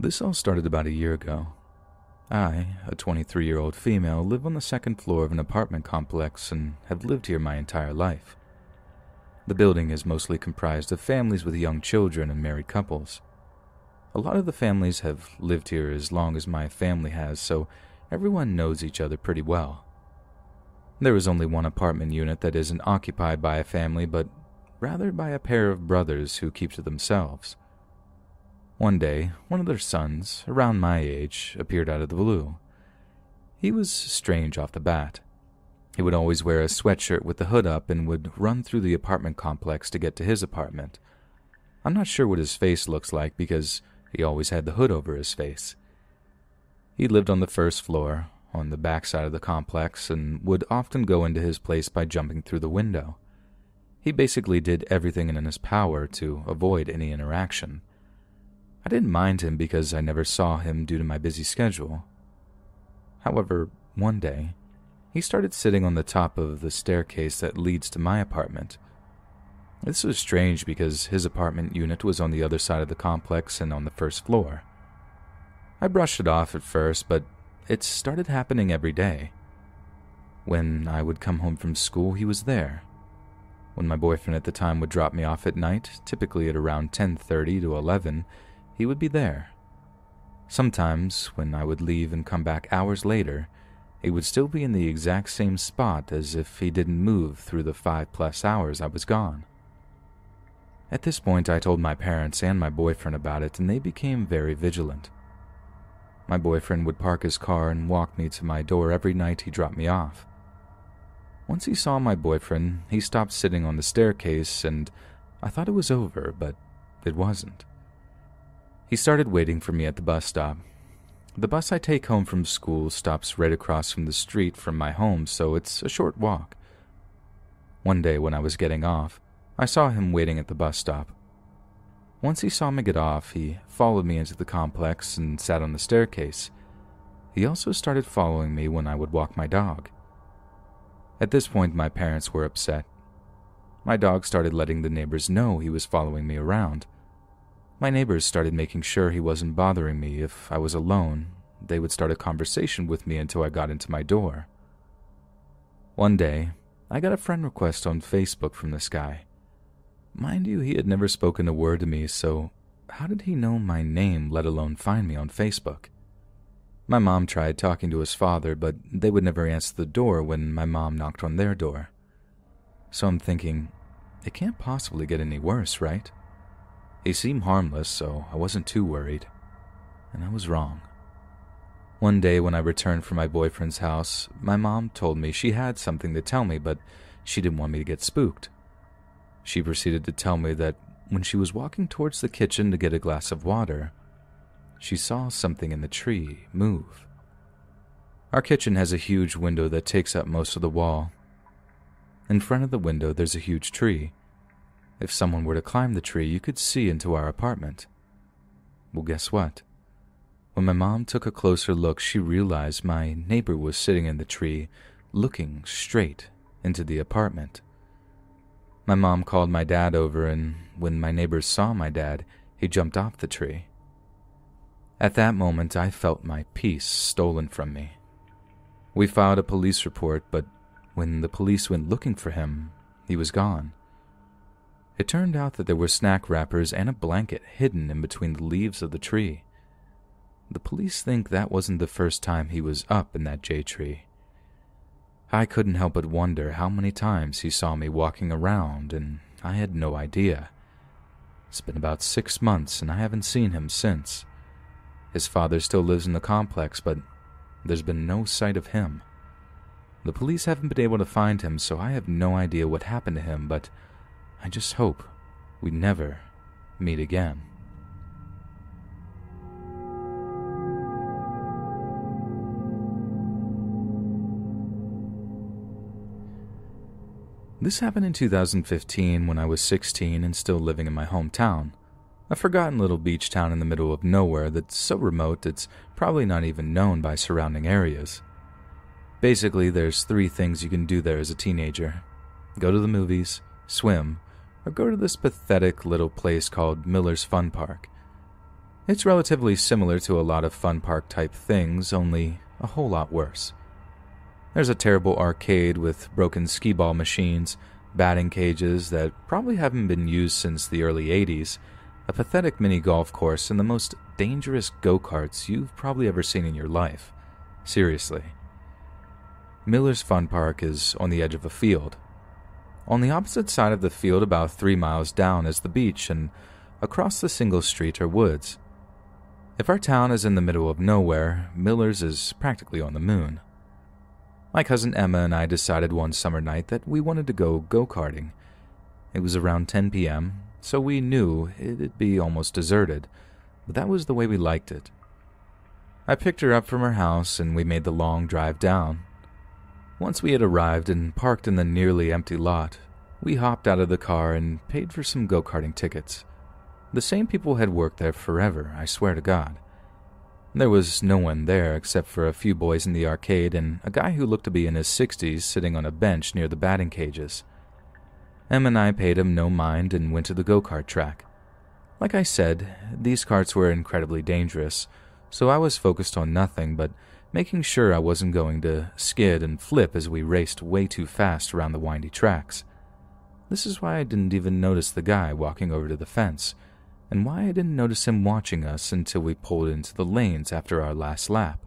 This all started about a year ago. I, a 23-year-old female, live on the second floor of an apartment complex and have lived here my entire life. The building is mostly comprised of families with young children and married couples. A lot of the families have lived here as long as my family has, so everyone knows each other pretty well. There is only one apartment unit that isn't occupied by a family, but rather by a pair of brothers who keep to themselves. One day, one of their sons, around my age, appeared out of the blue. He was strange off the bat. He would always wear a sweatshirt with the hood up and would run through the apartment complex to get to his apartment. I'm not sure what his face looks like because he always had the hood over his face. He lived on the first floor, on the backside of the complex, and would often go into his place by jumping through the window. He basically did everything in his power to avoid any interaction. I didn't mind him because I never saw him due to my busy schedule. However, one day, he started sitting on the top of the staircase that leads to my apartment. This was strange because his apartment unit was on the other side of the complex and on the first floor. I brushed it off at first, but it started happening every day. When I would come home from school, he was there. When my boyfriend at the time would drop me off at night, typically at around 10:30 to 11, he would be there. Sometimes, when I would leave and come back hours later, he would still be in the exact same spot as if he didn't move through the 5+ hours I was gone. At this point, I told my parents and my boyfriend about it, and they became very vigilant. My boyfriend would park his car and walk me to my door every night he dropped me off. Once he saw my boyfriend, he stopped sitting on the staircase, and I thought it was over, but it wasn't. He started waiting for me at the bus stop. The bus I take home from school stops right across from the street from my home, so it's a short walk. One day when I was getting off, I saw him waiting at the bus stop. Once he saw me get off, he followed me into the complex and sat on the staircase. He also started following me when I would walk my dog. At this point, my parents were upset. My dog started letting the neighbors know he was following me around. My neighbors started making sure he wasn't bothering me. If I was alone, they would start a conversation with me until I got into my door. One day, I got a friend request on Facebook from this guy. Mind you, he had never spoken a word to me, so how did he know my name, let alone find me on Facebook? My mom tried talking to his father, but they would never answer the door when my mom knocked on their door. So I'm thinking, it can't possibly get any worse, right? He seemed harmless, so I wasn't too worried. And I was wrong. One day when I returned from my boyfriend's house, my mom told me she had something to tell me, but she didn't want me to get spooked. She proceeded to tell me that when she was walking towards the kitchen to get a glass of water, she saw something in the tree move. Our kitchen has a huge window that takes up most of the wall. In front of the window, there's a huge tree. If someone were to climb the tree, you could see into our apartment. Well, guess what? When my mom took a closer look, she realized my neighbor was sitting in the tree, looking straight into the apartment. My mom called my dad over, and when my neighbors saw my dad, he jumped off the tree. At that moment, I felt my peace stolen from me. We filed a police report, but when the police went looking for him, he was gone. It turned out that there were snack wrappers and a blanket hidden in between the leaves of the tree. The police think that wasn't the first time he was up in that J tree. I couldn't help but wonder how many times he saw me walking around, and I had no idea. It's been about 6 months, and I haven't seen him since. His father still lives in the complex, but there's been no sight of him. The police haven't been able to find him, so I have no idea what happened to him, but I just hope we never meet again. This happened in 2015 when I was 16 and still living in my hometown. A forgotten little beach town in the middle of nowhere that's so remote it's probably not even known by surrounding areas. Basically, there's 3 things you can do there as a teenager. Go to the movies, swim, or go to this pathetic little place called Miller's Fun Park. It's relatively similar to a lot of fun park type things, only a whole lot worse. There's a terrible arcade with broken skee-ball machines, batting cages that probably haven't been used since the early 80s, a pathetic mini golf course, and the most dangerous go-karts you've probably ever seen in your life. Seriously. Miller's Fun Park is on the edge of a field. On the opposite side of the field, about 3 miles down, is the beach, and across the single street are woods. If our town is in the middle of nowhere, Miller's is practically on the moon. My cousin Emma and I decided one summer night that we wanted to go go-karting. It was around 10 p.m., so we knew it'd be almost deserted, but that was the way we liked it. I picked her up from her house and we made the long drive down. Once we had arrived and parked in the nearly empty lot, we hopped out of the car and paid for some go-karting tickets. The same people had worked there forever, I swear to God. There was no one there except for a few boys in the arcade and a guy who looked to be in his 60s sitting on a bench near the batting cages. Em and I paid him no mind and went to the go-kart track. Like I said, these karts were incredibly dangerous, so I was focused on nothing but making sure I wasn't going to skid and flip as we raced way too fast around the windy tracks. This is why I didn't even notice the guy walking over to the fence, and why I didn't notice him watching us until we pulled into the lanes after our last lap.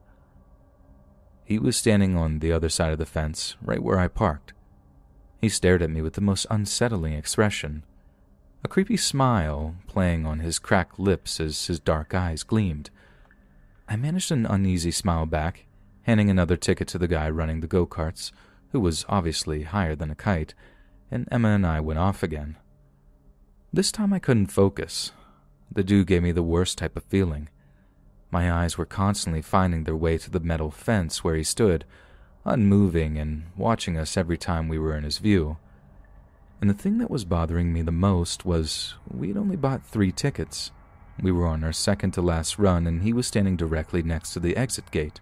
He was standing on the other side of the fence, right where I parked. He stared at me with the most unsettling expression, a creepy smile playing on his cracked lips as his dark eyes gleamed. I managed an uneasy smile back, handing another ticket to the guy running the go-karts, who was obviously higher than a kite, and Emma and I went off again. This time I couldn't focus. The dew gave me the worst type of feeling. My eyes were constantly finding their way to the metal fence where he stood, unmoving and watching us every time we were in his view. And the thing that was bothering me the most was we'd only bought 3 tickets. We were on our second-to-last run, and he was standing directly next to the exit gate.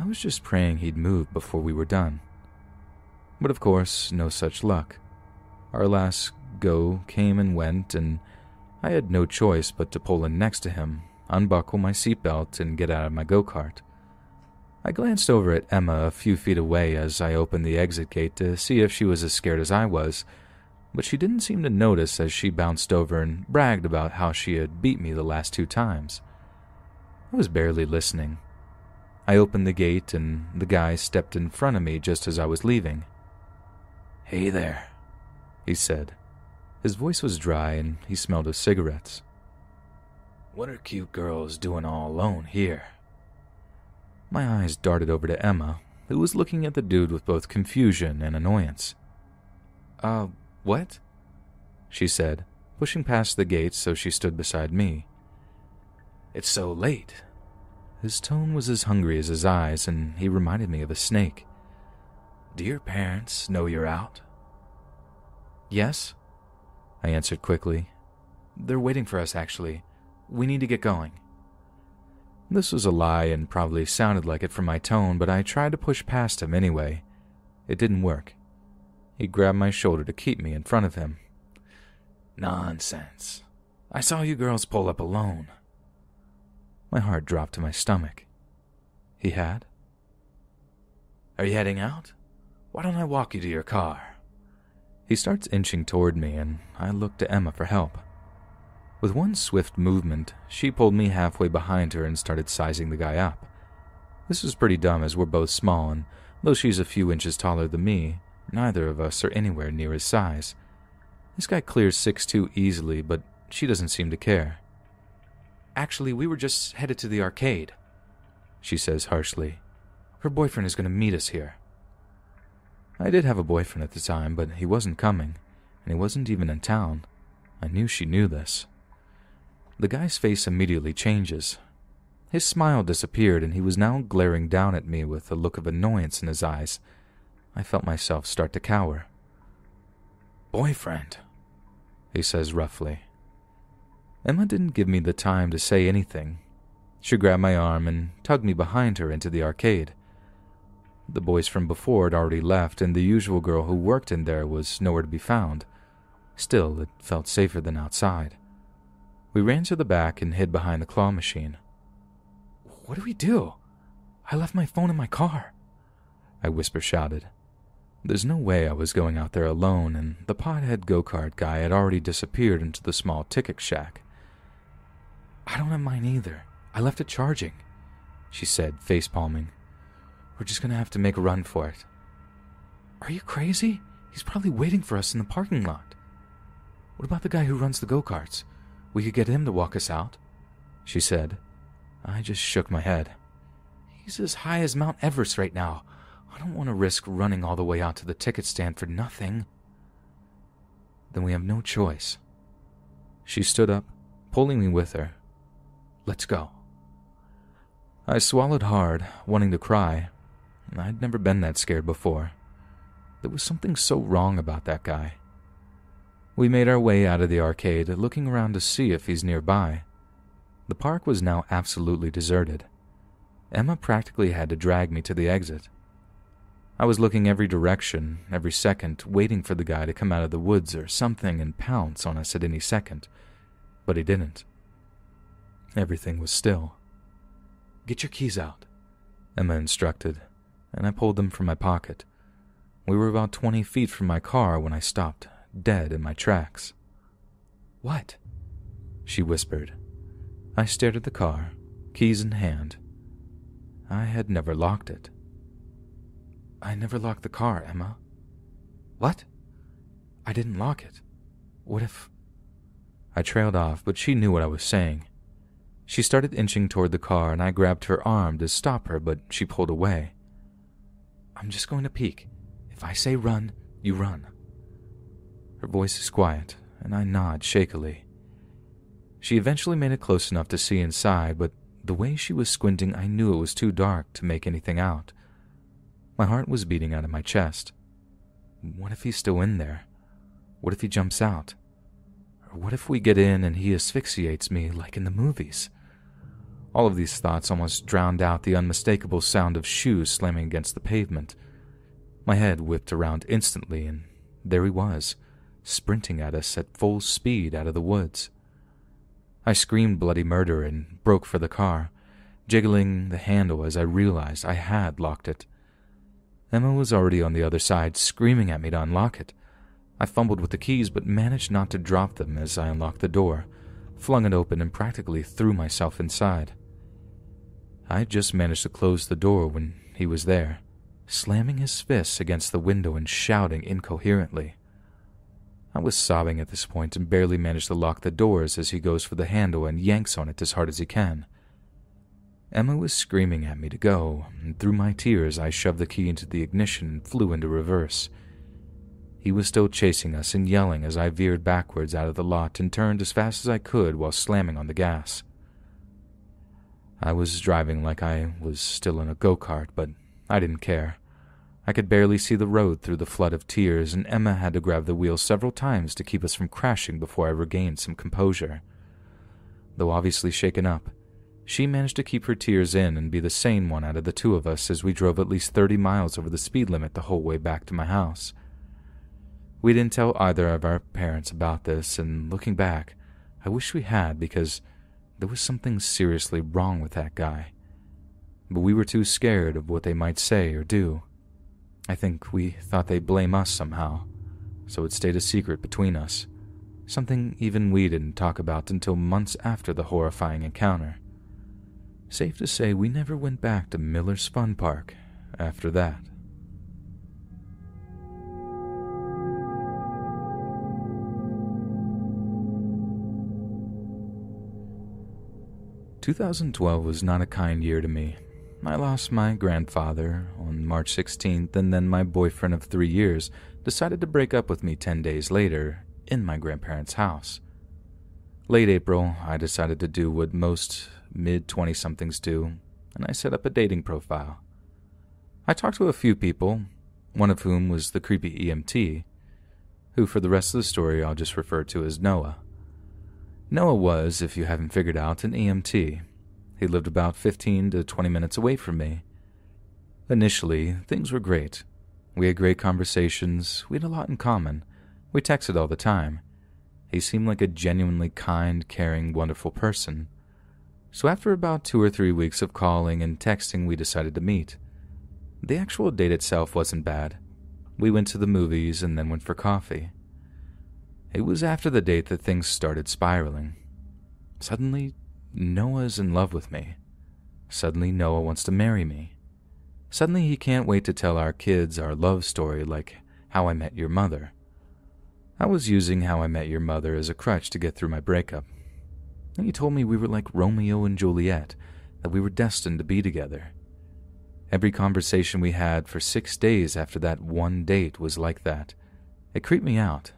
I was just praying he'd move before we were done. But of course, no such luck. Our last go came and went, and I had no choice but to pull in next to him, unbuckle my seatbelt, and get out of my go-kart. I glanced over at Emma a few feet away as I opened the exit gate to see if she was as scared as I was, but she didn't seem to notice as she bounced over and bragged about how she had beat me the last 2 times. I was barely listening. I opened the gate, and the guy stepped in front of me just as I was leaving. "Hey there," he said. His voice was dry, and he smelled of cigarettes. "What are cute girls doing all alone here?" My eyes darted over to Emma, who was looking at the dude with both confusion and annoyance. What? She said, pushing past the gate so she stood beside me. "It's so late." His tone was as hungry as his eyes, and he reminded me of a snake. "Do your parents know you're out?" "Yes," I answered quickly. "They're waiting for us, actually. We need to get going." This was a lie and probably sounded like it from my tone, but I tried to push past him anyway. It didn't work. He grabbed my shoulder to keep me in front of him. "Nonsense. I saw you girls pull up alone." My heart dropped to my stomach. He had? "Are you heading out? Why don't I walk you to your car?" He starts inching toward me, and I look to Emma for help. With one swift movement, she pulled me halfway behind her and started sizing the guy up. This was pretty dumb as we're both small, and though she's a few inches taller than me, neither of us are anywhere near his size. This guy clears 6'2" easily, but she doesn't seem to care. "Actually, we were just headed to the arcade," she says harshly. "Her boyfriend is going to meet us here." I did have a boyfriend at the time, but he wasn't coming, and he wasn't even in town. I knew she knew this. The guy's face immediately changes. His smile disappeared, and he was now glaring down at me with a look of annoyance in his eyes. I felt myself start to cower. "Boyfriend," he says roughly. Emma didn't give me the time to say anything. She grabbed my arm and tugged me behind her into the arcade. The boys from before had already left, and the usual girl who worked in there was nowhere to be found. Still, it felt safer than outside. We ran to the back and hid behind the claw machine. "What do we do? I left my phone in my car," I whisper shouted. There's no way I was going out there alone, and the pothead go-kart guy had already disappeared into the small ticket shack. "I don't have mine either. I left it charging," she said, face-palming. "We're just gonna have to make a run for it." "Are you crazy? He's probably waiting for us in the parking lot." "What about the guy who runs the go-karts? We could get him to walk us out," she said. I just shook my head. "He's as high as Mount Everest right now. I don't want to risk running all the way out to the ticket stand for nothing." "Then we have no choice." She stood up, pulling me with her. "Let's go." I swallowed hard, wanting to cry. I'd never been that scared before. There was something so wrong about that guy. We made our way out of the arcade, looking around to see if he's nearby. The park was now absolutely deserted. Emma practically had to drag me to the exit. I was looking every direction, every second, waiting for the guy to come out of the woods or something and pounce on us at any second, but he didn't. Everything was still. "Get your keys out," Emma instructed, and I pulled them from my pocket. We were about 20 feet from my car when I stopped, dead in my tracks. "What?" she whispered. I stared at the car, keys in hand. I had never locked it. "I never locked the car, Emma." "What?" "I didn't lock it. What if—" I trailed off, but she knew what I was saying. She started inching toward the car, and I grabbed her arm to stop her, but she pulled away. "I'm just going to peek. If I say run, you run." Her voice is quiet, and I nod shakily. She eventually made it close enough to see inside, but the way she was squinting, I knew it was too dark to make anything out. My heart was beating out of my chest. What if he's still in there? What if he jumps out? Or what if we get in and he asphyxiates me like in the movies? All of these thoughts almost drowned out the unmistakable sound of shoes slamming against the pavement. My head whipped around instantly, and there he was, sprinting at us at full speed out of the woods. I screamed bloody murder and broke for the car, jiggling the handle as I realized I had locked it. Emma was already on the other side, screaming at me to unlock it. I fumbled with the keys, but managed not to drop them as I unlocked the door, flung it open, and practically threw myself inside. I had just managed to close the door when he was there, slamming his fists against the window and shouting incoherently. I was sobbing at this point and barely managed to lock the doors as he goes for the handle and yanks on it as hard as he can. Emma was screaming at me to go, and through my tears I shoved the key into the ignition and flew into reverse. He was still chasing us and yelling as I veered backwards out of the lot and turned as fast as I could while slamming on the gas. I was driving like I was still in a go-kart, but I didn't care. I could barely see the road through the flood of tears, and Emma had to grab the wheel several times to keep us from crashing before I regained some composure. Though obviously shaken up, she managed to keep her tears in and be the sane one out of the two of us as we drove at least 30 miles over the speed limit the whole way back to my house. We didn't tell either of our parents about this, and looking back, I wish we had, because there was something seriously wrong with that guy. But we were too scared of what they might say or do. I think we thought they'd blame us somehow, so it stayed a secret between us, something even we didn't talk about until months after the horrifying encounter. Safe to say we never went back to Miller's Fun Park after that. "2012 was not a kind year to me. I lost my grandfather on March 16th, and then my boyfriend of 3 years decided to break up with me 10 days later in my grandparents' house. Late April, I decided to do what most mid-20-somethings do, and I set up a dating profile. I talked to a few people, one of whom was the creepy EMT, who for the rest of the story I'll just refer to as Noah. Noah was, if you haven't figured out, an EMT. He lived about 15 to 20 minutes away from me. Initially, things were great. We had great conversations, we had a lot in common, we texted all the time. He seemed like a genuinely kind, caring, wonderful person. So after about 2 or 3 weeks of calling and texting, we decided to meet. The actual date itself wasn't bad. We went to the movies and then went for coffee. It was after the date that things started spiraling. Suddenly, Noah's in love with me. Suddenly, Noah wants to marry me. Suddenly, he can't wait to tell our kids our love story, like How I Met Your Mother. I was using How I Met Your Mother as a crutch to get through my breakup. And he told me we were like Romeo and Juliet, that we were destined to be together. Every conversation we had for 6 days after that one date was like that. It creeped me out.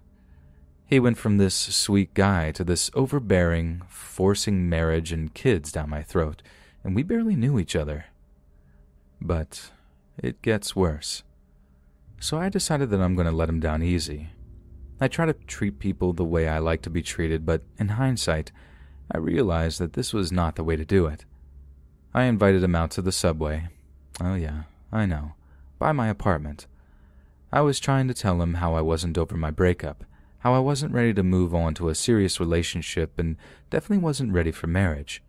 He went from this sweet guy to this overbearing, forcing marriage and kids down my throat, and we barely knew each other. But it gets worse. So I decided that I'm going to let him down easy. I try to treat people the way I like to be treated, but in hindsight, I realized that this was not the way to do it. I invited him out to the subway. Oh yeah, I know. By my apartment. I was trying to tell him how I wasn't over my breakup, how I wasn't ready to move on to a serious relationship and definitely wasn't ready for marriage.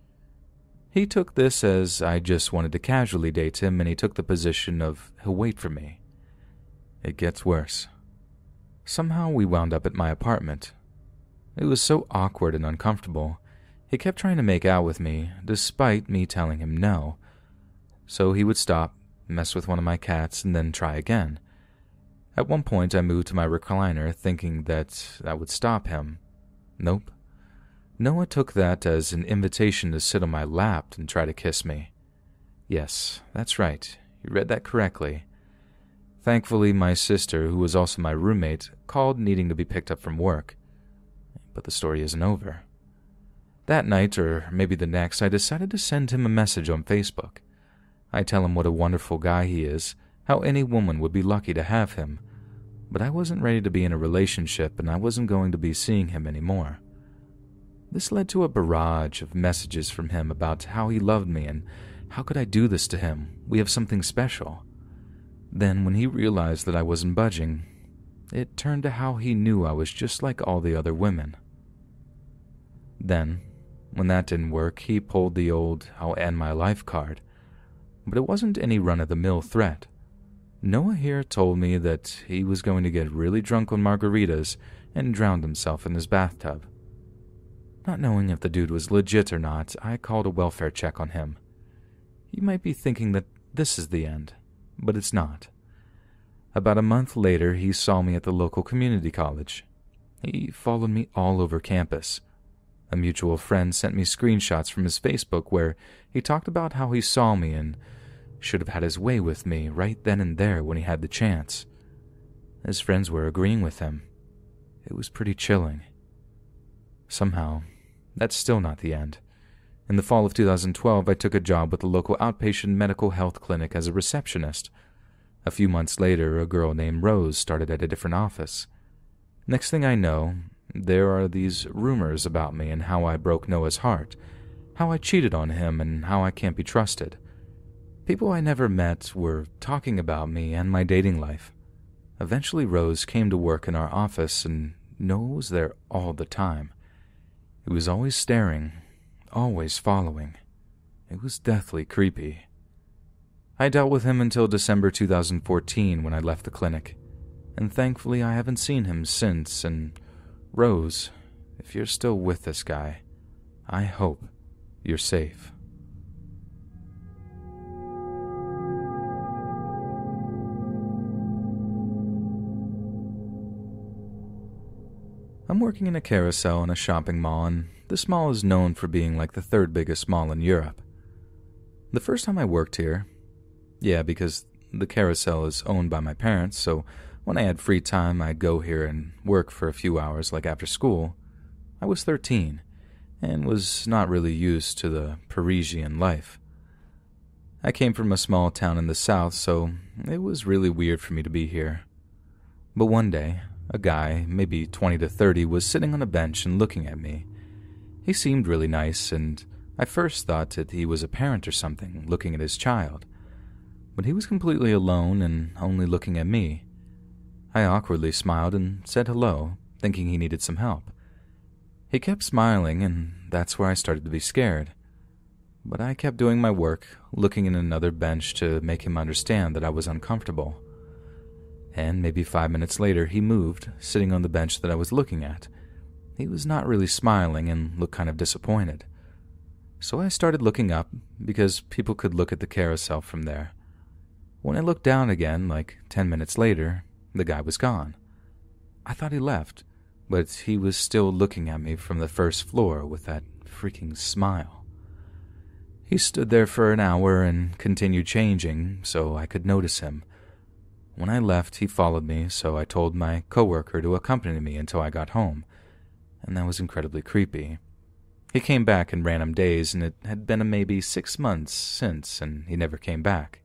He took this as I just wanted to casually date him, and he took the position of he'll wait for me. It gets worse. Somehow we wound up at my apartment. It was so awkward and uncomfortable. He kept trying to make out with me, despite me telling him no. So he would stop, mess with one of my cats, and then try again. At one point, I moved to my recliner, thinking that I would stop him. Nope. Noah took that as an invitation to sit on my lap and try to kiss me. Yes, that's right. You read that correctly. Thankfully, my sister, who was also my roommate, called needing to be picked up from work. But the story isn't over. That night, or maybe the next, I decided to send him a message on Facebook. I tell him what a wonderful guy he is, how any woman would be lucky to have him. But I wasn't ready to be in a relationship, and I wasn't going to be seeing him anymore. This led to a barrage of messages from him about how he loved me and how could I do this to him? We have something special. Then, when he realized that I wasn't budging, it turned to how he knew I was just like all the other women. Then, when that didn't work, he pulled the old "I'll end my life" card. But it wasn't any run-of-the-mill threat. Noah here told me that he was going to get really drunk on margaritas and drowned himself in his bathtub. Not knowing if the dude was legit or not, I called a welfare check on him. You might be thinking that this is the end. But it's not. About a month later, he saw me at the local community college. He followed me all over campus. A mutual friend sent me screenshots from his Facebook where he talked about how he saw me and should have had his way with me right then and there when he had the chance. His friends were agreeing with him. It was pretty chilling. Somehow, that's still not the end. In the fall of 2012, I took a job with a local outpatient medical health clinic as a receptionist. A few months later, a girl named Rose started at a different office. Next thing I know, there are these rumors about me and how I broke Noah's heart, how I cheated on him, and how I can't be trusted. People I never met were talking about me and my dating life. Eventually, Rose came to work in our office, and Noah was there all the time. He was always staring, always following. It was deathly creepy. I dealt with him until December 2014 when I left the clinic, and thankfully I haven't seen him since. And Rose, if you're still with this guy, I hope you're safe. I'm working in a carousel in a shopping mall, and this mall is known for being like the third biggest mall in Europe. The first time I worked here, yeah, because the carousel is owned by my parents, so when I had free time I'd go here and work for a few hours like after school. I was 13 and was not really used to the Parisian life. I came from a small town in the south, so it was really weird for me to be here. But one day, a guy, maybe 20 to 30, was sitting on a bench and looking at me. He seemed really nice, and I first thought that he was a parent or something, looking at his child. But he was completely alone and only looking at me. I awkwardly smiled and said hello, thinking he needed some help. He kept smiling, and that's where I started to be scared. But I kept doing my work, looking in another bench to make him understand that I was uncomfortable. And maybe 5 minutes later, he moved, sitting on the bench that I was looking at. He was not really smiling and looked kind of disappointed. So I started looking up, because people could look at the carousel from there. When I looked down again, like 10 minutes later, the guy was gone. I thought he left, but he was still looking at me from the first floor with that freaking smile. He stood there for an hour and continued changing, so I could notice him. When I left, he followed me, so I told my coworker to accompany me until I got home, and that was incredibly creepy. He came back in random days, and it had been maybe 6 months since, and he never came back.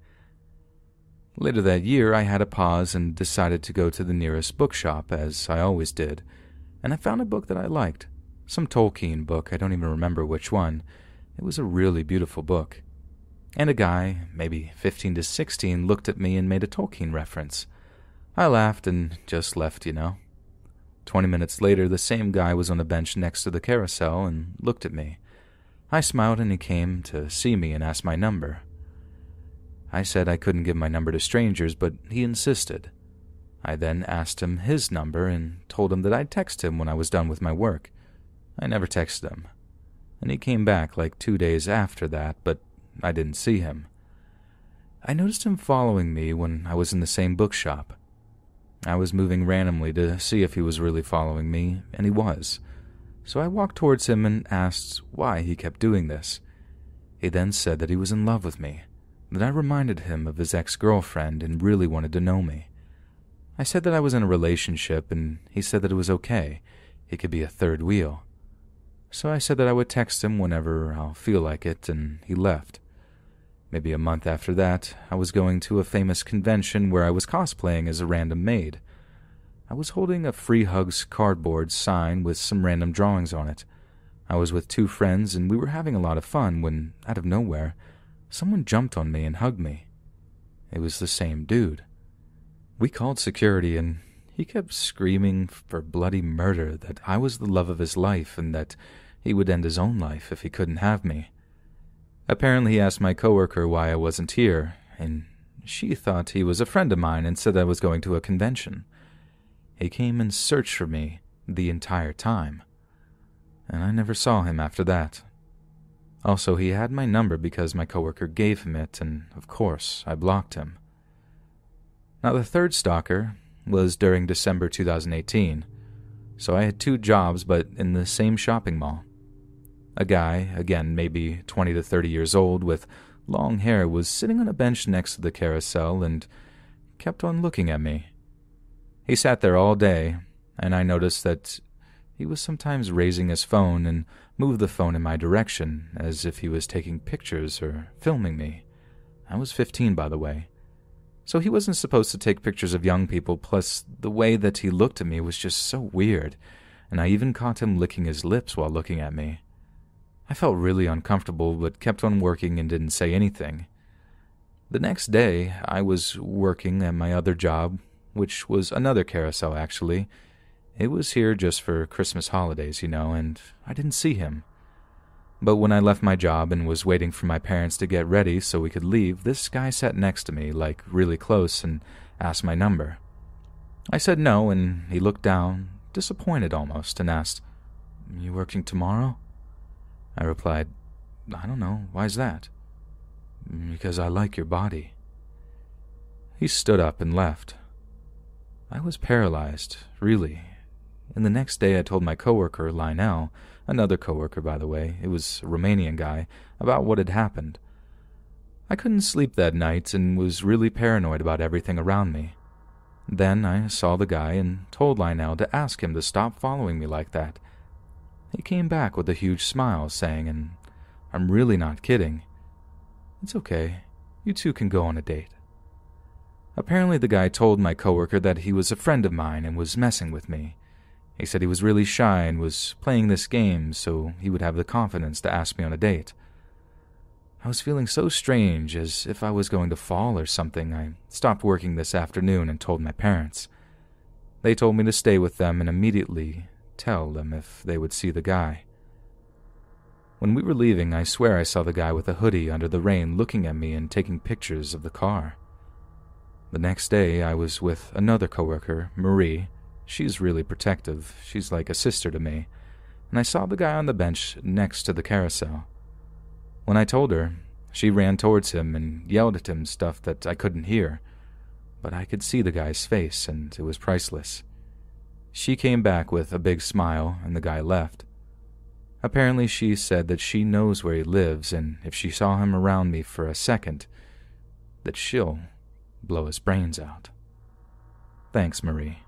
Later that year, I had a pause and decided to go to the nearest bookshop, as I always did, and I found a book that I liked. Some Tolkien book, I don't even remember which one. It was a really beautiful book. And a guy, maybe 15 to 16, looked at me and made a Tolkien reference. I laughed and just left, you know. 20 minutes later, the same guy was on a bench next to the carousel and looked at me. I smiled and he came to see me and asked my number. I said I couldn't give my number to strangers, but he insisted. I then asked him his number and told him that I'd text him when I was done with my work. I never texted him. And he came back like 2 days after that, but I didn't see him. I noticed him following me when I was in the same bookshop. I was moving randomly to see if he was really following me, and he was. So I walked towards him and asked why he kept doing this. He then said that he was in love with me, that I reminded him of his ex-girlfriend and really wanted to know me. I said that I was in a relationship, and he said that it was okay. He could be a third wheel. So I said that I would text him whenever I'll feel like it, and he left. Maybe a month after that, I was going to a famous convention where I was cosplaying as a random maid. I was holding a Free Hugs cardboard sign with some random drawings on it. I was with 2 friends, and we were having a lot of fun when, out of nowhere, someone jumped on me and hugged me. It was the same dude. We called security, and he kept screaming for bloody murder, that I was the love of his life and that he would end his own life if he couldn't have me. Apparently he asked my coworker why I wasn't here, and she thought he was a friend of mine and said I was going to a convention. He came and searched for me the entire time, and I never saw him after that. Also, he had my number because my coworker gave him it, and of course, I blocked him. Now, the third stalker was during December 2018, so I had 2 jobs, but in the same shopping mall. A guy, again maybe 20 to 30 years old, with long hair, was sitting on a bench next to the carousel and kept on looking at me. He sat there all day, and I noticed that he was sometimes raising his phone and moved the phone in my direction, as if he was taking pictures or filming me. I was 15, by the way, so he wasn't supposed to take pictures of young people, plus the way that he looked at me was just so weird, and I even caught him licking his lips while looking at me. I felt really uncomfortable, but kept on working and didn't say anything. The next day, I was working at my other job, which was another carousel, actually. It was here just for Christmas holidays, you know, and I didn't see him. But when I left my job and was waiting for my parents to get ready so we could leave, this guy sat next to me, like really close, and asked my number. I said no, and he looked down, disappointed almost, and asked, "You working tomorrow?" I replied, "I don't know, why's that?" "Because I like your body." He stood up and left. I was paralyzed, really. And the next day I told my coworker, Lionel, another coworker by the way, it was a Romanian guy, about what had happened. I couldn't sleep that night and was really paranoid about everything around me. Then I saw the guy and told Lionel to ask him to stop following me like that. He came back with a huge smile, saying, and I'm really not kidding, "It's okay, you two can go on a date." Apparently the guy told my coworker that he was a friend of mine and was messing with me. He said he was really shy and was playing this game so he would have the confidence to ask me on a date. I was feeling so strange, as if I was going to fall or something. I stopped working this afternoon and told my parents. They told me to stay with them and immediately tell them if they would see the guy. When we were leaving, I swear I saw the guy with a hoodie under the rain looking at me and taking pictures of the car. The next day, I was with another coworker, Marie. She's really protective. She's like a sister to me. And I saw the guy on the bench next to the carousel. When I told her, she ran towards him and yelled at him stuff that I couldn't hear. But I could see the guy's face, and it was priceless. She came back with a big smile, and the guy left. Apparently she said that she knows where he lives, and if she saw him around me for a second, that she'll blow his brains out. Thanks, Marie,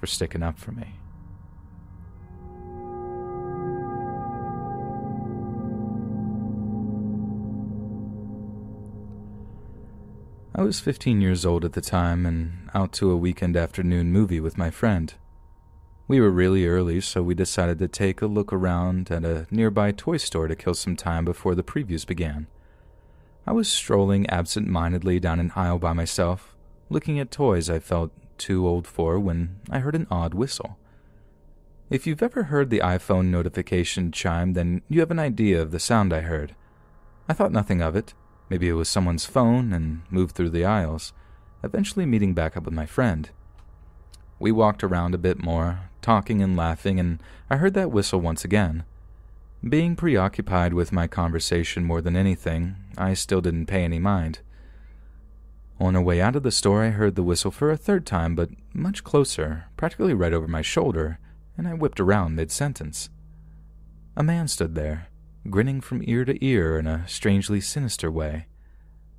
for sticking up for me. I was 15 years old at the time and out to a weekend afternoon movie with my friend. We were really early, so we decided to take a look around at a nearby toy store to kill some time before the previews began. I was strolling absent-mindedly down an aisle by myself, looking at toys I felt too old for when I heard an odd whistle. If you've ever heard the iPhone notification chime, then you have an idea of the sound I heard. I thought nothing of it. Maybe it was someone's phone, and moved through the aisles, eventually meeting back up with my friend. We walked around a bit more, talking and laughing, and I heard that whistle once again. Being preoccupied with my conversation more than anything, I still didn't pay any mind. On our way out of the store, I heard the whistle for a third time, but much closer, practically right over my shoulder, and I whipped around mid-sentence. A man stood there, grinning from ear to ear in a strangely sinister way.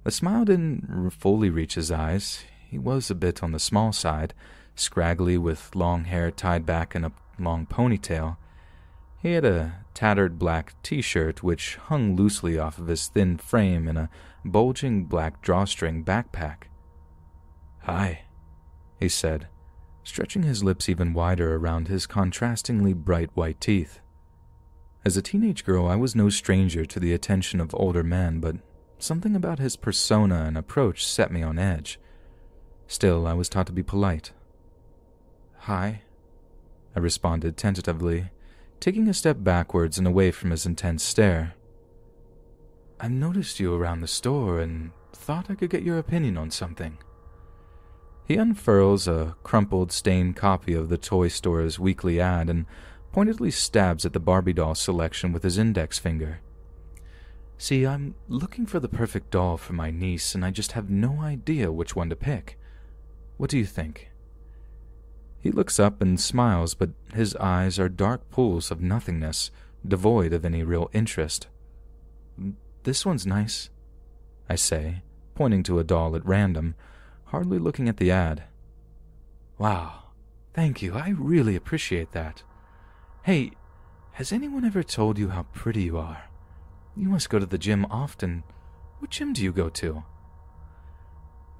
The smile didn't fully reach his eyes. He was a bit on the small side, scraggly with long hair tied back in a long ponytail. He had a tattered black t-shirt which hung loosely off of his thin frame and a bulging black drawstring backpack. "Hi," he said, stretching his lips even wider around his contrastingly bright white teeth. As a teenage girl, I was no stranger to the attention of older men, but something about his persona and approach set me on edge. Still, I was taught to be polite. "Hi," I responded tentatively, taking a step backwards and away from his intense stare. "I've noticed you around the store and thought I could get your opinion on something." He unfurls a crumpled, stained copy of the toy store's weekly ad and pointedly stabs at the Barbie doll selection with his index finger. "See, I'm looking for the perfect doll for my niece, and I just have no idea which one to pick. What do you think?" He looks up and smiles, but his eyes are dark pools of nothingness, devoid of any real interest. "This one's nice," I say, pointing to a doll at random, hardly looking at the ad. "Wow, thank you, I really appreciate that. Hey, has anyone ever told you how pretty you are? You must go to the gym often. What gym do you go to?"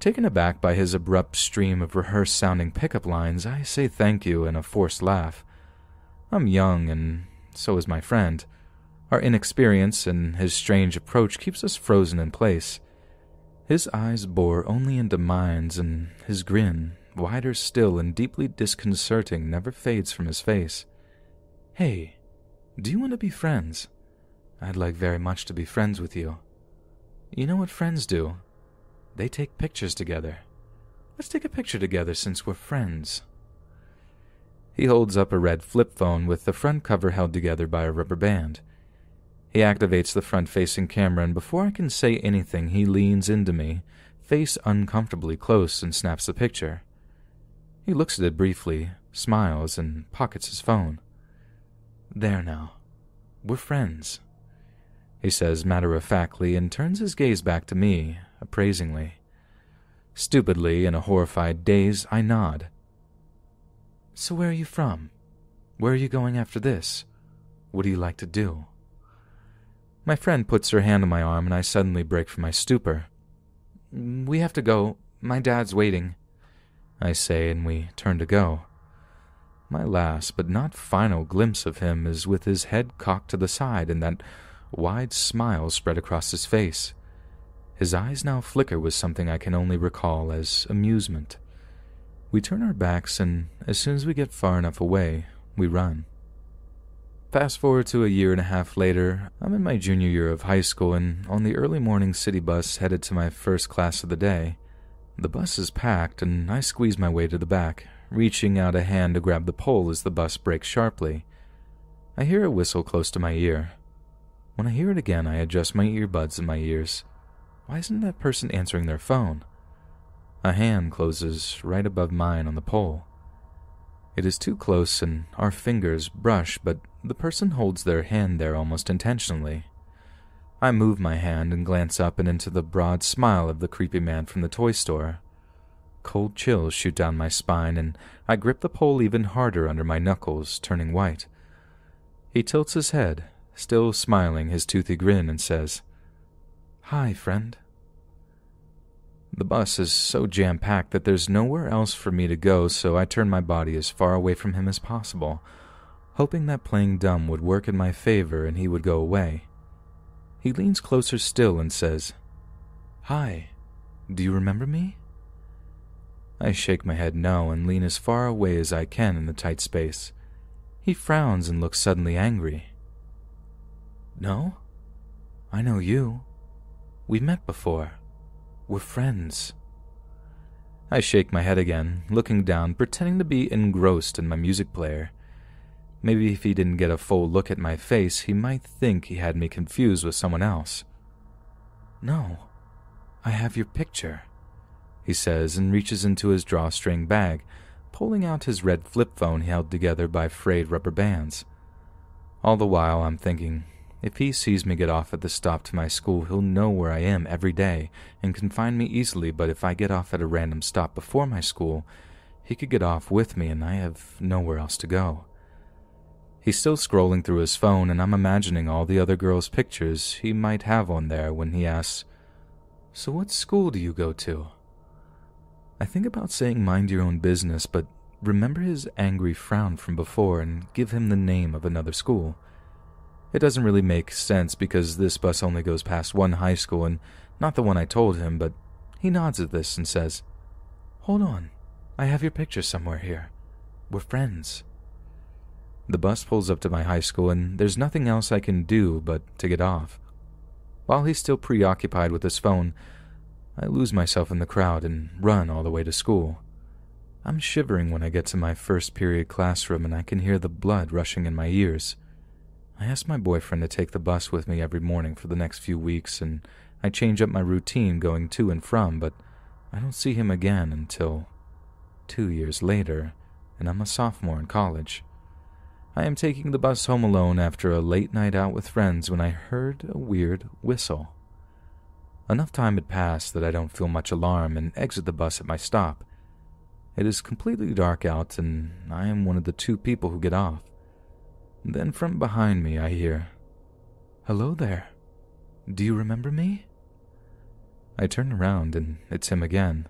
Taken aback by his abrupt stream of rehearsed-sounding pickup lines, I say thank you in a forced laugh. I'm young, and so is my friend. Our inexperience and his strange approach keeps us frozen in place. His eyes bore only into mine, and his grin, wider still and deeply disconcerting, never fades from his face. "Hey, do you want to be friends? I'd like very much to be friends with you. You know what friends do? They take pictures together. Let's take a picture together since we're friends." He holds up a red flip phone with the front cover held together by a rubber band. He activates the front-facing camera, and before I can say anything, he leans into me, face uncomfortably close, and snaps the picture. He looks at it briefly, smiles, and pockets his phone. "There now. We're friends," he says matter-of-factly and turns his gaze back to me, appraisingly. Stupidly, in a horrified daze, I nod. "So where are you from? Where are you going after this? What do you like to do?" My friend puts her hand on my arm and I suddenly break from my stupor. "We have to go. My dad's waiting," I say, and we turn to go. My last but not final glimpse of him is with his head cocked to the side and that wide smile spread across his face. His eyes now flicker with something I can only recall as amusement. We turn our backs, and as soon as we get far enough away, we run. Fast forward to a year and a half later, I'm in my junior year of high school and on the early morning city bus headed to my first class of the day. The bus is packed and I squeeze my way to the back, reaching out a hand to grab the pole as the bus breaks sharply. I hear a whistle close to my ear. When I hear it again, I adjust my earbuds in my ears. Why isn't that person answering their phone? A hand closes right above mine on the pole. It is too close and our fingers brush, but the person holds their hand there almost intentionally. I move my hand and glance up and into the broad smile of the creepy man from the toy store. Cold chills shoot down my spine and I grip the pole even harder under my knuckles, turning white. He tilts his head, still smiling his toothy grin, and says, "Hi, friend." The bus is so jam-packed that there's nowhere else for me to go, so I turn my body as far away from him as possible, hoping that playing dumb would work in my favor and he would go away. He leans closer still and says, "Hi, do you remember me?" I shake my head no and lean as far away as I can in the tight space. He frowns and looks suddenly angry. "No? I know you. We've met before. We're friends." I shake my head again, looking down, pretending to be engrossed in my music player. Maybe if he didn't get a full look at my face, he might think he had me confused with someone else. "No, I have your picture," he says and reaches into his drawstring bag, pulling out his red flip phone held together by frayed rubber bands. All the while I'm thinking, if he sees me get off at the stop to my school, he'll know where I am every day and can find me easily, but if I get off at a random stop before my school, he could get off with me and I have nowhere else to go. He's still scrolling through his phone and I'm imagining all the other girls' pictures he might have on there when he asks, "So what school do you go to?" I think about saying "mind your own business," but remember his angry frown from before and give him the name of another school. It doesn't really make sense because this bus only goes past one high school and not the one I told him, but he nods at this and says, "Hold on, I have your picture somewhere here. We're friends." The bus pulls up to my high school and there's nothing else I can do but to get off. While he's still preoccupied with his phone, I lose myself in the crowd and run all the way to school. I'm shivering when I get to my first period classroom and I can hear the blood rushing in my ears. I ask my boyfriend to take the bus with me every morning for the next few weeks and I change up my routine going to and from, but I don't see him again until 2 years later and I'm a sophomore in college. I am taking the bus home alone after a late night out with friends when I heard a weird whistle. Enough time had passed that I don't feel much alarm and exit the bus at my stop. It is completely dark out and I am one of the two people who get off. Then from behind me I hear, "Hello there, do you remember me?" I turn around and it's him again.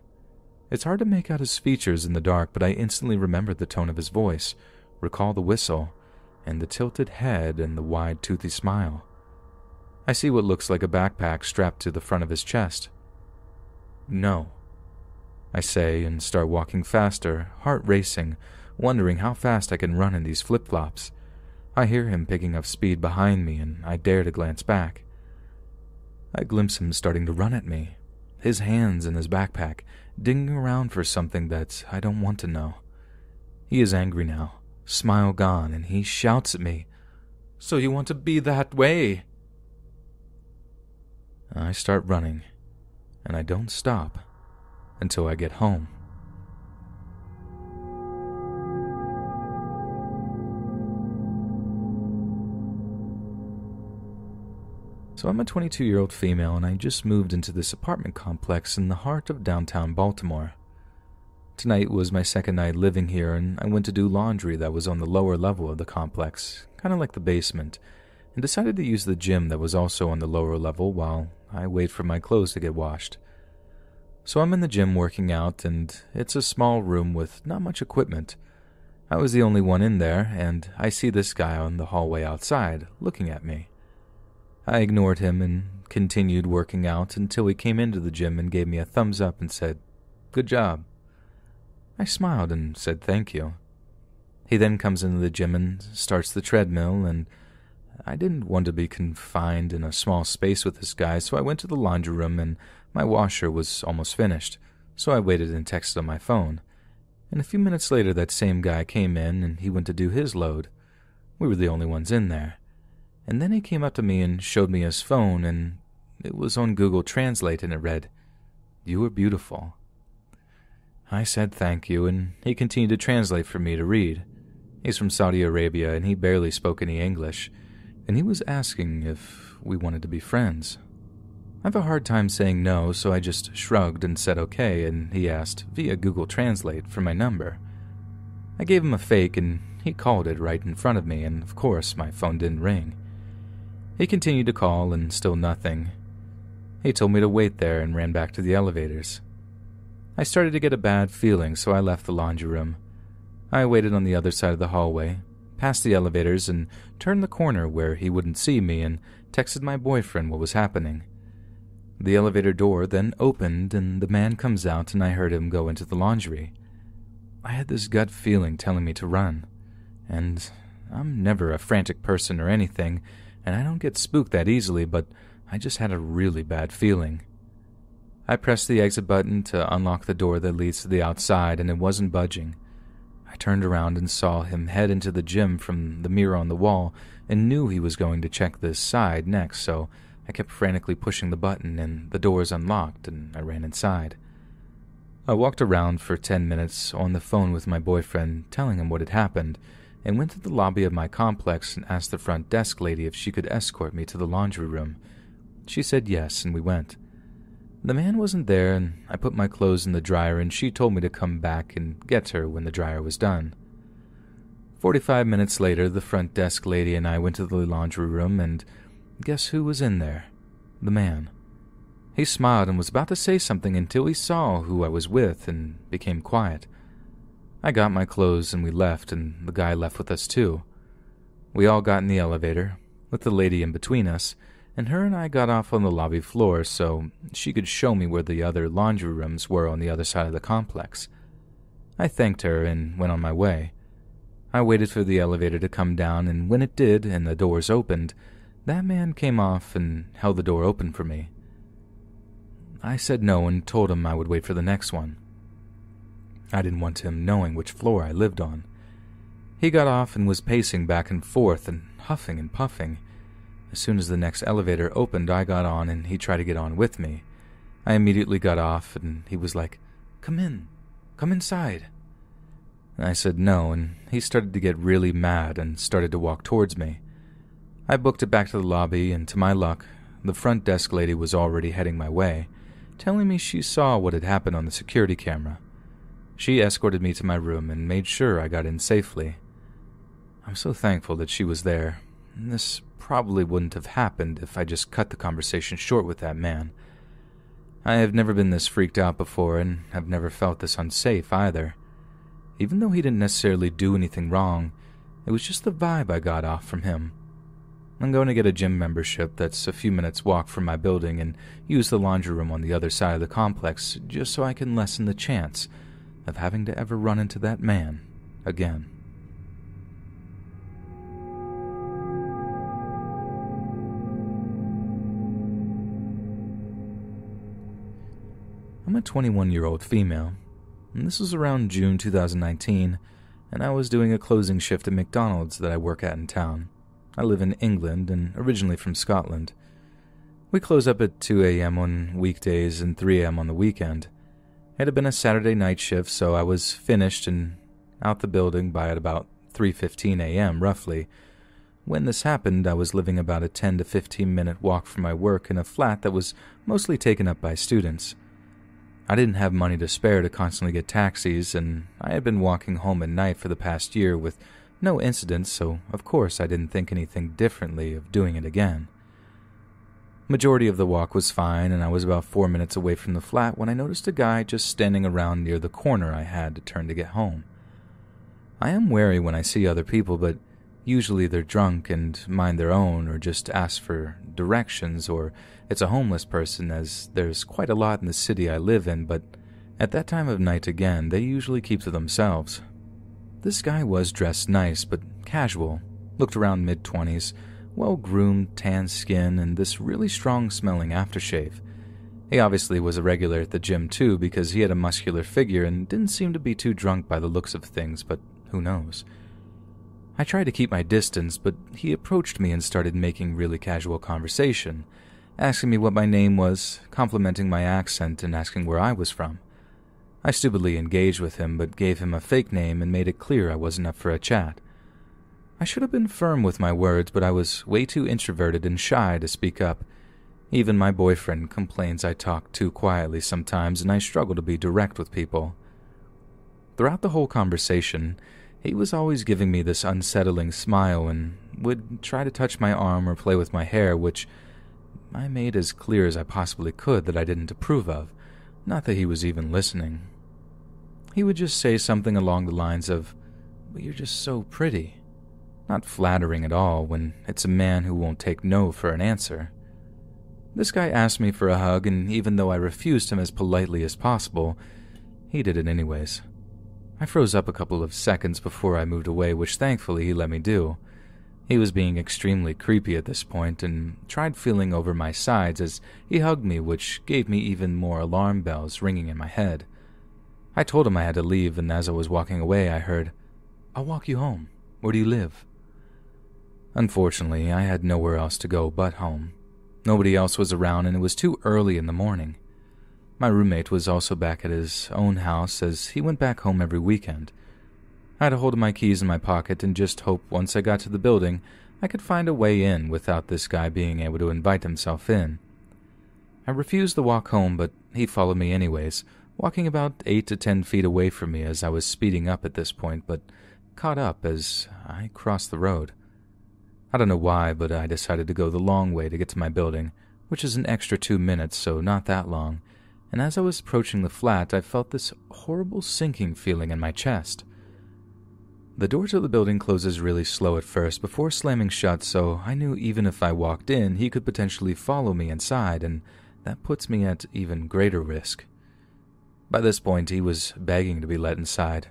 It's hard to make out his features in the dark, but I instantly remember the tone of his voice, recall the whistle, and the tilted head and the wide toothy smile. I see what looks like a backpack strapped to the front of his chest. "No," I say and start walking faster, heart racing, wondering how fast I can run in these flip-flops. I hear him picking up speed behind me and I dare to glance back. I glimpse him starting to run at me, his hands in his backpack, digging around for something that I don't want to know. He is angry now, smile gone, and he shouts at me, "So you want to be that way?" I start running, and I don't stop until I get home. So I'm a 22-year-old female and I just moved into this apartment complex in the heart of downtown Baltimore. Tonight was my second night living here and I went to do laundry that was on the lower level of the complex, kind of like the basement, and decided to use the gym that was also on the lower level while I wait for my clothes to get washed. So I'm in the gym working out and it's a small room with not much equipment. I was the only one in there and I see this guy on the hallway outside looking at me. I ignored him and continued working out until he came into the gym and gave me a thumbs up and said, "Good job." I smiled and said thank you. He then comes into the gym and starts the treadmill, and I didn't want to be confined in a small space with this guy, so I went to the laundry room and my washer was almost finished, so I waited and texted on my phone. And a few minutes later that same guy came in and he went to do his load. We were the only ones in there. And then he came up to me and showed me his phone, and it was on Google Translate and it read, "You are beautiful." I said thank you, and he continued to translate for me to read. He's from Saudi Arabia and he barely spoke any English, and he was asking if we wanted to be friends. I have a hard time saying no, so I just shrugged and said okay, and he asked via Google Translate for my number. I gave him a fake and he called it right in front of me, and of course my phone didn't ring. He continued to call and still nothing. He told me to wait there and ran back to the elevators. I started to get a bad feeling, so I left the laundry room. I waited on the other side of the hallway, past the elevators, and turned the corner where he wouldn't see me and texted my boyfriend what was happening. The elevator door then opened and the man comes out and I heard him go into the laundry. I had this gut feeling telling me to run, and I'm never a frantic person or anything, and I don't get spooked that easily, but I just had a really bad feeling. I pressed the exit button to unlock the door that leads to the outside, and it wasn't budging. I turned around and saw him head into the gym from the mirror on the wall and knew he was going to check this side next, so I kept frantically pushing the button, and the doors unlocked and I ran inside. I walked around for 10 minutes on the phone with my boyfriend telling him what had happened, and went to the lobby of my complex and asked the front desk lady if she could escort me to the laundry room. She said yes and we went. The man wasn't there and I put my clothes in the dryer, and she told me to come back and get her when the dryer was done. 45 minutes later the front desk lady and I went to the laundry room, and guess who was in there? The man. He smiled and was about to say something until he saw who I was with and became quiet. I got my clothes and we left, and the guy left with us too. We all got in the elevator, with the lady in between us, and her and I got off on the lobby floor so she could show me where the other laundry rooms were on the other side of the complex. I thanked her and went on my way. I waited for the elevator to come down, and when it did and the doors opened, that man came off and held the door open for me. I said no and told him I would wait for the next one. I didn't want him knowing which floor I lived on. He got off and was pacing back and forth and huffing and puffing. As soon as the next elevator opened, I got on and he tried to get on with me. I immediately got off and he was like, "Come in, come inside." I said no, and he started to get really mad and started to walk towards me. I booked it back to the lobby, and to my luck, the front desk lady was already heading my way, telling me she saw what had happened on the security camera. She escorted me to my room and made sure I got in safely. I'm so thankful that she was there. This probably wouldn't have happened if I just cut the conversation short with that man. I have never been this freaked out before, and have never felt this unsafe either. Even though he didn't necessarily do anything wrong, it was just the vibe I got off from him. I'm going to get a gym membership that's a few minutes walk from my building and use the laundry room on the other side of the complex just so I can lessen the chance of having to ever run into that man again. I'm a 21-year-old female, and this was around June 2019, and I was doing a closing shift at McDonald's that I work at in town. I live in England and originally from Scotland. We close up at 2 a.m. on weekdays and 3 a.m. on the weekend. It had been a Saturday night shift, so I was finished and out the building by at about 3:15 a.m. roughly. When this happened, I was living about a 10 to 15 minute walk from my work in a flat that was mostly taken up by students. I didn't have money to spare to constantly get taxis, and I had been walking home at night for the past year with no incidents, so of course I didn't think anything differently of doing it again. Majority of the walk was fine, and I was about 4 minutes away from the flat when I noticed a guy just standing around near the corner I had to turn to get home. I am wary when I see other people, but usually they're drunk and mind their own or just ask for directions, or it's a homeless person, as there's quite a lot in the city I live in, but at that time of night again, they usually keep to themselves. This guy was dressed nice but casual, looked around mid-20s, well-groomed, tan skin, and this really strong-smelling aftershave. He obviously was a regular at the gym too, because he had a muscular figure and didn't seem to be too drunk by the looks of things, but who knows. I tried to keep my distance, but he approached me and started making really casual conversation, asking me what my name was, complimenting my accent, and asking where I was from. I stupidly engaged with him, but gave him a fake name and made it clear I wasn't up for a chat. I should have been firm with my words, but I was way too introverted and shy to speak up. Even my boyfriend complains I talk too quietly sometimes, and I struggle to be direct with people. Throughout the whole conversation, he was always giving me this unsettling smile and would try to touch my arm or play with my hair, which I made as clear as I possibly could that I didn't approve of, not that he was even listening. He would just say something along the lines of, "But you're just so pretty." Not flattering at all when it's a man who won't take no for an answer. This guy asked me for a hug, and even though I refused him as politely as possible, he did it anyways. I froze up a couple of seconds before I moved away, which thankfully he let me do. He was being extremely creepy at this point and tried feeling over my sides as he hugged me, which gave me even more alarm bells ringing in my head. I told him I had to leave, and as I was walking away, I heard, "I'll walk you home. Where do you live?" Unfortunately, I had nowhere else to go but home. Nobody else was around, and it was too early in the morning. My roommate was also back at his own house, as he went back home every weekend. I had a hold of my keys in my pocket and just hoped once I got to the building, I could find a way in without this guy being able to invite himself in. I refused the walk home, but he followed me anyways, walking about 8 to 10 feet away from me as I was speeding up at this point, but caught up as I crossed the road. I don't know why, but I decided to go the long way to get to my building, which is an extra 2 minutes, so not that long, and as I was approaching the flat, I felt this horrible sinking feeling in my chest. The door to the building closes really slow at first before slamming shut, so I knew even if I walked in, he could potentially follow me inside, and that puts me at even greater risk. By this point, he was begging to be let inside.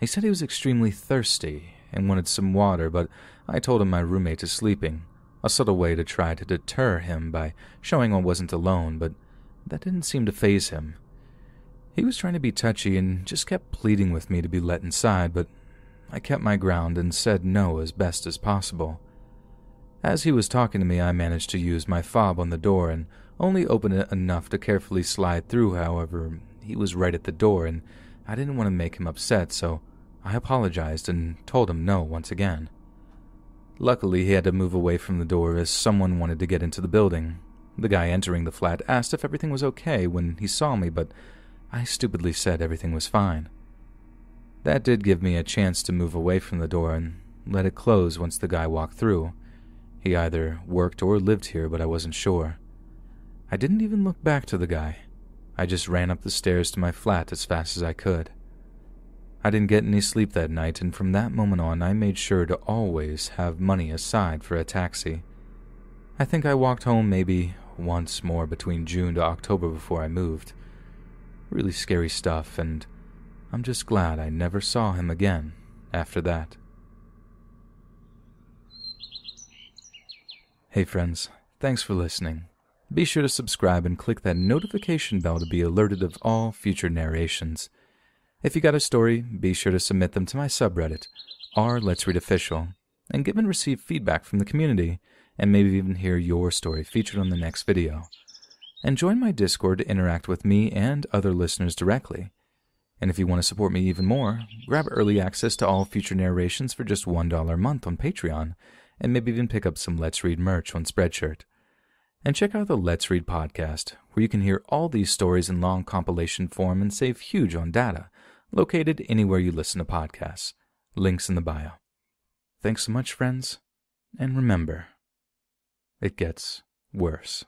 He said he was extremely thirsty and wanted some water, but I told him my roommate is sleeping, a subtle way to try to deter him by showing I wasn't alone, but that didn't seem to faze him. He was trying to be touchy and just kept pleading with me to be let inside, but I kept my ground and said no as best as possible. As he was talking to me, I managed to use my fob on the door and only opened it enough to carefully slide through. However, he was right at the door, and I didn't want to make him upset, so I apologized and told him no once again. Luckily, he had to move away from the door as someone wanted to get into the building. The guy entering the flat asked if everything was okay when he saw me, but I stupidly said everything was fine. That did give me a chance to move away from the door and let it close once the guy walked through. He either worked or lived here, but I wasn't sure. I didn't even look back to the guy. I just ran up the stairs to my flat as fast as I could. I didn't get any sleep that night, and from that moment on, I made sure to always have money aside for a taxi. I think I walked home maybe once more between June to October before I moved. Really scary stuff, and I'm just glad I never saw him again after that. Hey friends, thanks for listening. Be sure to subscribe and click that notification bell to be alerted of all future narrations. If you got a story, be sure to submit them to my subreddit, r/LetsRead official, and give and receive feedback from the community, and maybe even hear your story featured on the next video. And join my Discord to interact with me and other listeners directly. And if you want to support me even more, grab early access to all future narrations for just $1 a month on Patreon, and maybe even pick up some Let's Read merch on Spreadshirt. And check out the Let's Read podcast, where you can hear all these stories in long compilation form and save huge on data, located anywhere you listen to podcasts. Links in the bio. Thanks so much, friends, and remember, it gets worse.